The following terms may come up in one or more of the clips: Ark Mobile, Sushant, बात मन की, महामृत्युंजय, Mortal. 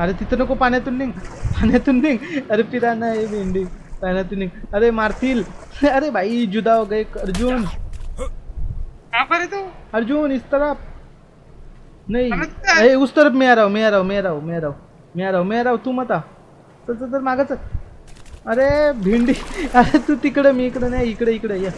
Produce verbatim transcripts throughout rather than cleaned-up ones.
अरे तिथं नको, पाण्यातून निघ, पाण्यातून निघ. अरे पिराना आहे भेंडी, पाण्यातून निघ. अरे मारतील. अरे भाई जुदा हो गए. अर्जुन कहां पर है तू? अर्जुन इस तरफ नहीं. अरे उस तरफ मैं आ रहा हूं, मैं आ रहा हूं, मैं आ रहा हूं, मैं आ रहा हूं, मैं आ रहा हूं, मैं आ रहा हूं. तू मत आ. चल चल चल मागे चल. अरे भेंडी, अरे तू तिकडे मी इकडे नाही, इकडे इकडे ये.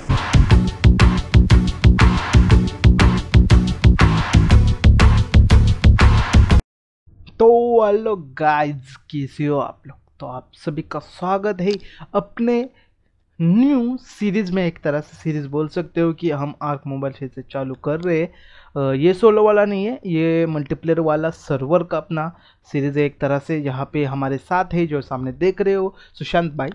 तो हेलो गाइस, कैसे हो आप लोग? तो आप सभी का स्वागत है अपने न्यू सीरीज़ में. एक तरह से सीरीज़ बोल सकते हो कि हम आर्क मोबाइल फिर से चालू कर रहे हैं. ये सोलो वाला नहीं है, ये मल्टीप्लेयर वाला सर्वर का अपना सीरीज़ है एक तरह से. यहाँ पे हमारे साथ है जो सामने देख रहे हो सुशांत भाई,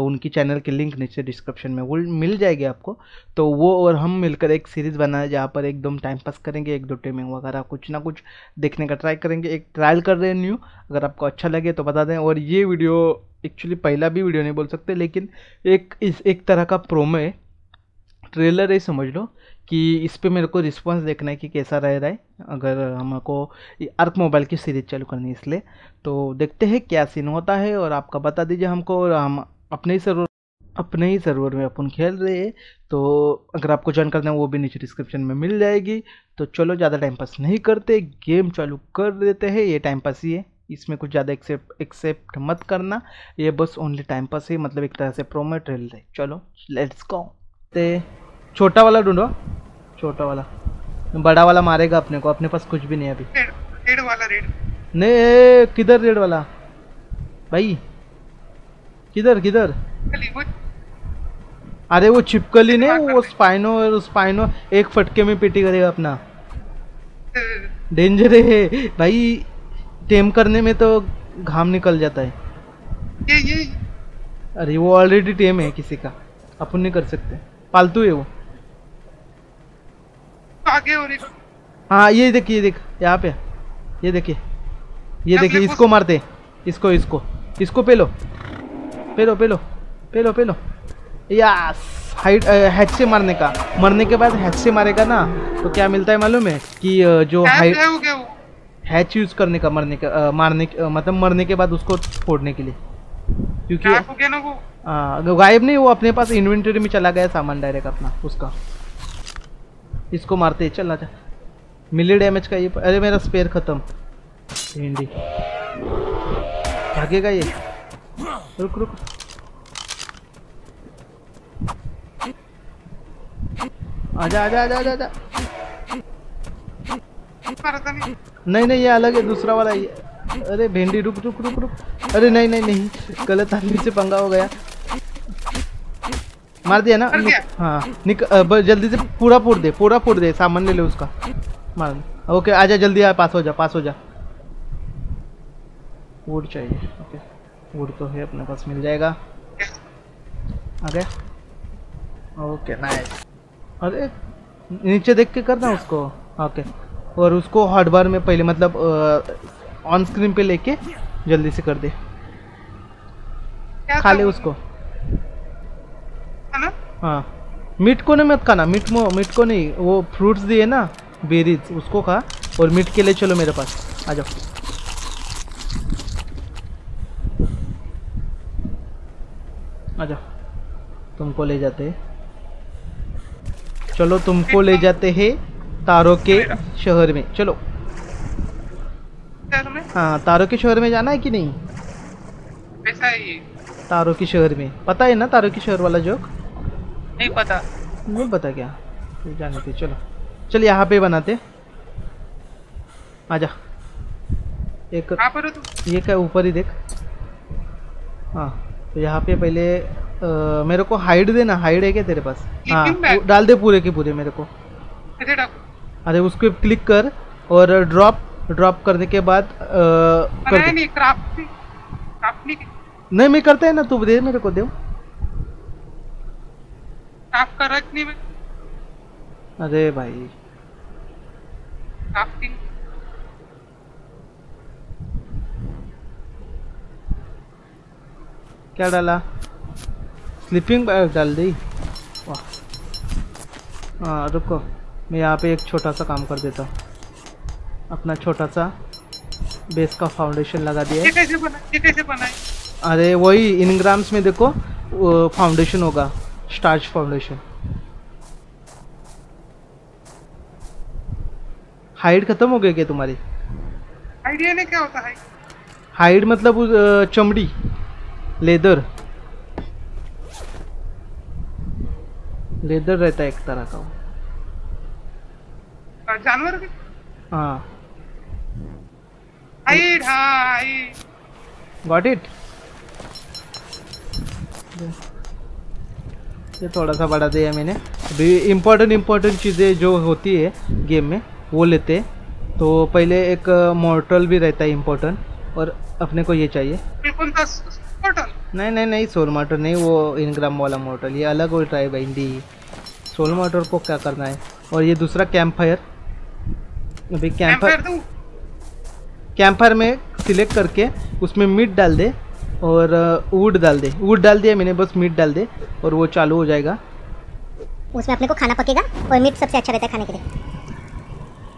उनकी चैनल की लिंक नीचे डिस्क्रिप्शन में वो मिल जाएगी आपको. तो वो और हम मिलकर एक सीरीज़ बनाए जहाँ पर एकदम टाइम पास करेंगे, एक दो टीमें वगैरह कुछ ना कुछ देखने का ट्राई करेंगे. एक ट्रायल कर रहे हैं न्यू, अगर आपको अच्छा लगे तो बता दें. और ये वीडियो एक्चुअली पहला भी वीडियो नहीं बोल सकते, लेकिन एक इस एक तरह का प्रोमो है, ट्रेलर है समझ लो, कि इस पर मेरे को रिस्पॉन्स देखना है कि कैसा रह रहा है अगर हमको आर्क मोबाइल की सीरीज़ चालू करनी है. इसलिए तो देखते हैं क्या सीन होता है और आपका बता दीजिए हमको. और हम अपने ही सर्वर अपने ही सर्वर में अपन खेल रहे हैं. तो अगर आपको ज्वाइन करना है वो भी नीचे डिस्क्रिप्शन में मिल जाएगी. तो चलो ज़्यादा टाइम पास नहीं करते, गेम चालू कर देते हैं. ये टाइम पास ही है, इसमें कुछ ज़्यादा एक्सेप्ट एक्सेप्ट मत करना, ये बस ओनली टाइम पास ही, मतलब एक तरह से प्रोमो ट्रेल है. चलो लेट्स गो. ते छोटा वाला ढूंढो, छोटा वाला. बड़ा वाला मारेगा अपने को, अपने पास कुछ भी नहीं है अभी. रेड, रेड वाला. रेड नहीं, किधर रेड वाला भाई? किधर किधर? अरे वो छिपकली ने, वो स्पाइनो और स्पाइनो एक फटके में पीटी करेगा अपना. डेंजर है भाई, टेम करने में तो घाम निकल जाता है. ये ये अरे वो ऑलरेडी टेम है किसी का, अपन नहीं कर सकते, पालतू है वो. आगे हो रही. हाँ ये देखिए, देख यहाँ पे, ये देखिए, ये देखिए, इसको मारते, इसको इसको इसको पेलो पेलो पेलो पेलो पेलो. यास हाइट हैच से मारने का, मरने के बाद हैच से मारेगा ना तो क्या मिलता है मालूम है कि जो हाइट हैच यूज करने का, मरने का मारने मतलब मरने के बाद उसको फोड़ने के लिए, क्योंकि गायब नहीं, वो अपने पास इन्वेंटरी में चला गया सामान डायरेक्ट अपना उसका. इसको मारते चल जा, मिले डैमेज का ये. अरे मेरा स्पेयर खत्म. भिंडी भागेगा ये. रुक रुक आजा आजा आजा आजा आजा. नहीं नहीं ये अलग है, दूसरा वाला ये. अरे भेंडी रुक रुक रुक रुक. अरे नहीं नहीं नहीं, गलत आदमी से पंगा हो गया. मार दिया ना? हाँ निक जल्दी से पूरा फोड़ दे, पूरा फोड़ दे, सामान ले ले उसका, मार. ओके आजा जल्दी आ, पास हो जा, पास हो जा. वोट चाहिए. ओके वुड तो है अपने पास, मिल जाएगा. आ गया. Okay nice. अरे नीचे देख के करना उसको. ओके और उसको हॉटबार में पहले मतलब ऑन स्क्रीन पे लेके जल्दी से कर दे, खा ले उसको ना? हाँ मीट को नहीं मत खाना, मीट मो मीट को नहीं, वो फ्रूट्स दिए ना बेरीज उसको खा. और मीट के लिए चलो मेरे पास आ जाओ. आजा तुमको ले जाते हैं, चलो तुमको ले जाते हैं तारों के शहर में. चलो शहर में? हाँ तारों के शहर में जाना है कि नहीं? कैसा है ये तारों के शहर में? पता है ना तारों के शहर वाला जोक? नहीं पता. नहीं पता क्या, जानते. चलो चल यहाँ पे बनाते. आजा एक पर तो? ये क्या ऊपर ही देख. हाँ तो यहाँ पे पहले आ, मेरे को हाइड देना. हाइड है क्या तेरे पास? हाँ डाल दे पूरे के पूरे मेरे को. अरे उसको क्लिक कर और ड्रॉप ड्रॉप करने के बाद आ, कर नहीं, नहीं, क्राफ्ट, क्राफ्ट नहीं. नहीं मैं करता है ना, तू दे मेरे को. दे नहीं मैं. अरे भाई क्या डाला? स्लीपिंग बैग डाल दी. वाह. हाँ रुको मैं यहाँ पे एक छोटा सा काम कर देता हूँ, अपना छोटा सा बेस का फाउंडेशन लगा दिया है। ये कैसे बना ये कैसे बना है? अरे वही इनग्राम्स में देखो फाउंडेशन होगा, स्टार्च फाउंडेशन। हाइड खत्म हो गई क्या तुम्हारी? आइडिया नहीं क्या होता है हाइड? मतलब चमड़ी, लेदर लेदर रहता है एक तरह का जानवर के। हाँ हाइड, हाइड गॉट इट। ये थोड़ा सा बढ़ा दिया मैंने। अभी इम्पोर्टेंट इम्पोर्टेंट चीज़ें जो होती है गेम में वो लेते हैं। तो पहले एक मॉर्टल भी रहता है इम्पोर्टेंट, और अपने को ये चाहिए। नहीं नहीं नहीं सोल मॉर्टल नहीं, वो इनग्राम वाला मॉर्टल, ये अलग हो रहा है भाई डी। सोल मॉर्टल को क्या करना है। और ये दूसरा कैंप फायर। अभी कैंप फायर कैंप फायर में सिलेक्ट करके उसमें मीट डाल दे और वुड डाल दे। वुड डाल दिया मैंने, बस मीट डाल दे और वो चालू हो जाएगा। उसमें अपने को खाना पकेगा और मीट सबसे अच्छा रहता है खाने के लिए।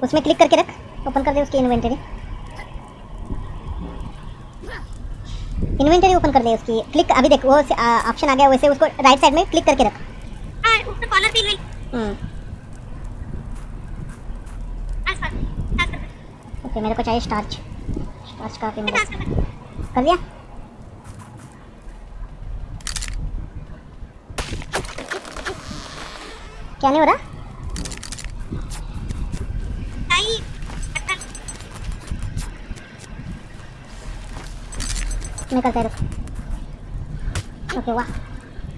उसमें क्लिक करके रख, ओपन कर दे उसकी इन्वेंटरी। इन्वेंटरी ओपन कर दे उसकी, क्लिक। अभी देख वो ऑप्शन आ गया, वैसे उसको राइट साइड में क्लिक करके रख। हां उसको कॉलर पे ले। हम्म ओके मेरे को चाहिए स्टार्च। स्टार्च का पे कर दिया। क्या नहीं हो रहा? मैं करता हूँ। ओके वाह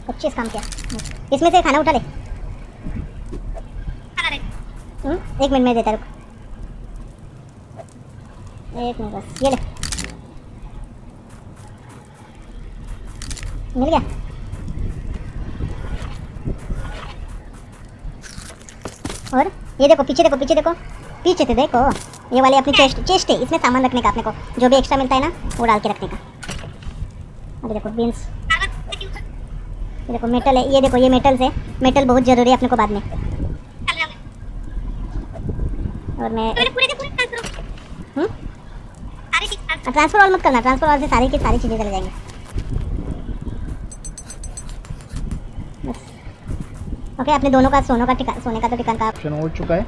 अच्छे से काम किया। इसमें से खाना उठा ले। एक मिनट में देता रुक, एक मिनट बस। ये ले मिल गया। और ये देखो पीछे देखो पीछे देखो पीछे से देखो, ये वाले अपनी चेस्ट चेस्ट है। इसमें सामान रखने का अपने को, जो भी एक्स्ट्रा मिलता है ना वो डाल के रखने का। अभी देखो बीन्स, ये देखो मेटल है। ये देखो ये मेटल्स है, मेटल बहुत जरूरी है अपने को बाद में। और मैं ट्रांसफर वाल मत करना, ट्रांसफर वाल से सारी की सारी चीज़ें चले जाएंगी बस। ओके अपने दोनों का सोने का टिका सोने का तो टिकान का ऑप्शन हो चुका है,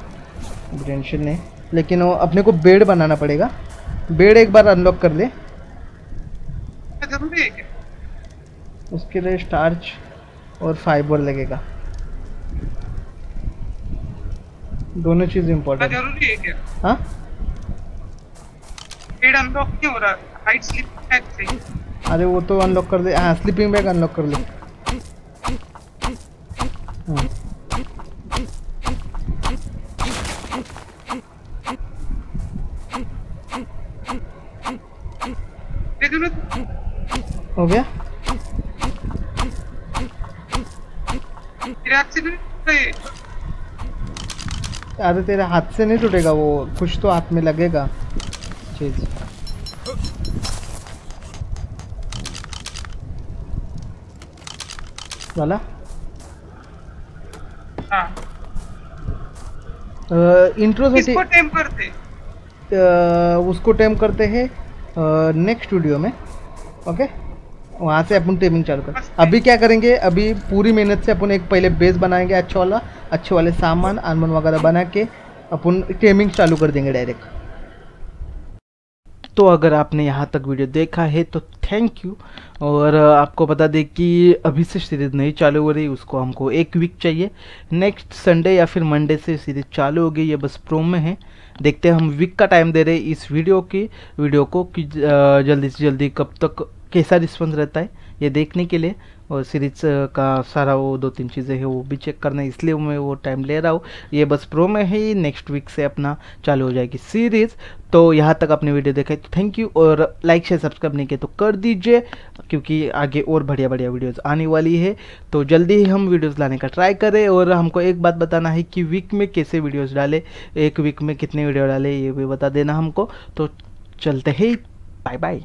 टेंशन नहीं। लेकिन वो अपने को बेड बनाना पड़ेगा। बेड एक बार अनलॉक कर ले, जरूरी है क्या? उसके लिए स्टार्च और फाइबर लगेगा, दोनों चीज इम्पोर्टेंट है क्या? हाँ बेड अनलॉक क्यों हो रहा है? हाइट स्लीपिंग बैग से। अरे वो तो अनलॉक कर दे। हाँ स्लीपिंग बैग अनलॉक कर ले। हाँ हो गया। अरे तेरे हाथ से नहीं टूटेगा वो, कुछ तो हाथ में लगेगा चीज। वाला हाँ इंट्रो से इसको टेम करते आ, उसको टेम करते हैं नेक्स्ट वीडियो में। ओके वहाँ से अपन टेमिंग चालू कर। अभी क्या करेंगे, अभी पूरी मेहनत से अपन एक पहले बेस बनाएंगे, अच्छा वाला अच्छे वाले सामान आनमन वगैरह बना के अपन टेमिंग चालू कर देंगे डायरेक्ट। तो अगर आपने यहाँ तक वीडियो देखा है तो थैंक यू। और आपको बता दें कि अभी से सीरीज़ नहीं चालू हो रही, उसको हमको एक वीक चाहिए। नेक्स्ट संडे या फिर मंडे से सीरीज़ चालू होगी, ये बस प्रोम में है। देखते हैं, हम वीक का टाइम दे रहे हैं इस वीडियो की वीडियो को कि जल्दी से जल्दी कब तक कैसा रिस्पॉन्स रहता है ये देखने के लिए। और सीरीज का सारा वो दो तीन चीज़ें हैं वो भी चेक करना है, इसलिए मैं वो टाइम ले रहा हूँ। ये बस प्रो में है, नेक्स्ट वीक से अपना चालू हो जाएगी सीरीज़। तो यहाँ तक आपने वीडियो देखा तो थैंक यू, और लाइक शेयर सब्सक्राइब नहीं किया तो कर दीजिए, क्योंकि आगे और बढ़िया बढ़िया वीडियोस आने वाली है। तो जल्दी ही हम वीडियोस लाने का ट्राई करें। और हमको एक बात बताना है कि वीक में कैसे वीडियोज़ डालें, एक वीक में कितने वीडियो डालें ये भी बता देना हमको। तो चलते ही, बाय बाय।